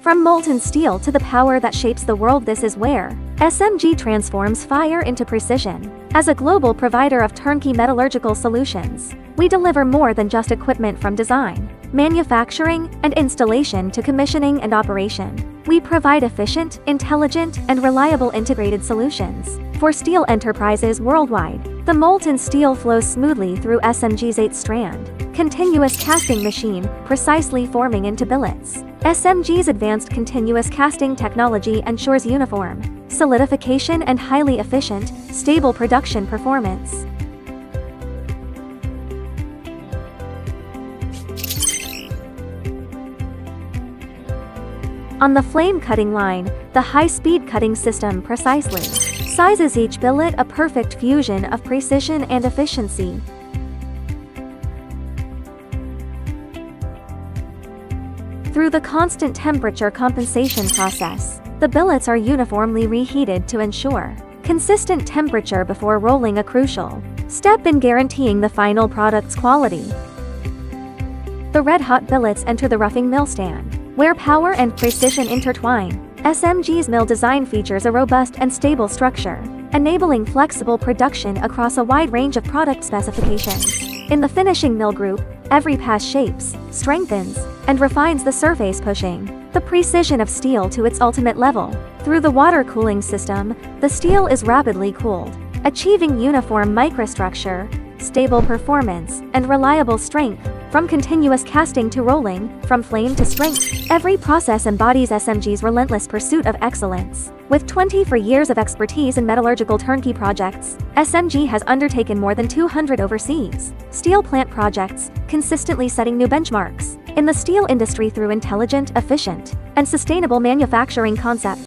From molten steel to the power that shapes the world, this is where SMG transforms fire into precision. As a global provider of turnkey metallurgical solutions, we deliver more than just equipment. From design, manufacturing, and installation to commissioning and operation, we provide efficient, intelligent, and reliable integrated solutions for steel enterprises worldwide. The molten steel flows smoothly through SMG's 8-strand, continuous casting machine, precisely forming into billets. SMG's advanced continuous casting technology ensures uniform solidification and highly efficient, stable production performance. On the flame cutting line, the high-speed cutting system precisely sizes each billet, a perfect fusion of precision and efficiency. Through the constant temperature compensation process, the billets are uniformly reheated to ensure consistent temperature before rolling, a crucial step in guaranteeing the final product's quality. The red-hot billets enter the roughing mill stand, where power and precision intertwine. SMG's mill design features a robust and stable structure, enabling flexible production across a wide range of product specifications. In the finishing mill group, every pass shapes, strengthens, and refines the surface, pushing the precision of steel to its ultimate level. Through the water cooling system, the steel is rapidly cooled, achieving uniform microstructure, stable performance, and reliable strength. From continuous casting to rolling, from flame to strength, every process embodies SMG's relentless pursuit of excellence. With 24 years of expertise in metallurgical turnkey projects, SMG has undertaken more than 200 overseas steel plant projects, consistently setting new benchmarks in the steel industry through intelligent, efficient, and sustainable manufacturing concepts.